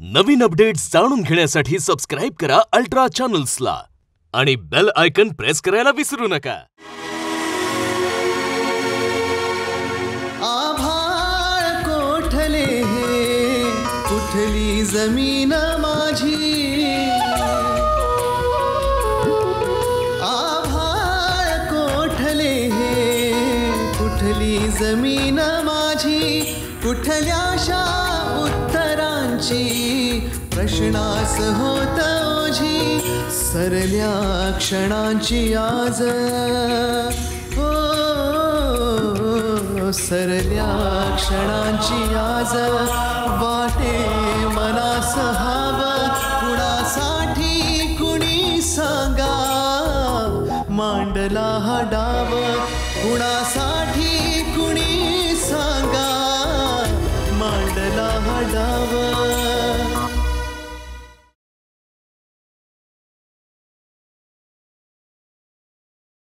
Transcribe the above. नवीन updates जाणून घेण्यासाठी subscribe करा अल्ट्रा चॅनल्सला आणि बेल आयकॉन प्रेस करायला विसरू नका। आभाळ कोठले हे उठली जमीन माझी, आभाळ कोठले हे उठली जमीन माझी, कुठल्याशा प्रश्नास होत ओझी, सरल्या क्षणांची आज हो, सरल्या क्षणांची आज वाटे मनास हवा, कुणासाठी कुणी सांगा मांडला हा डाव, कुणासाठी कुणी सांगा मांडला हा डाव।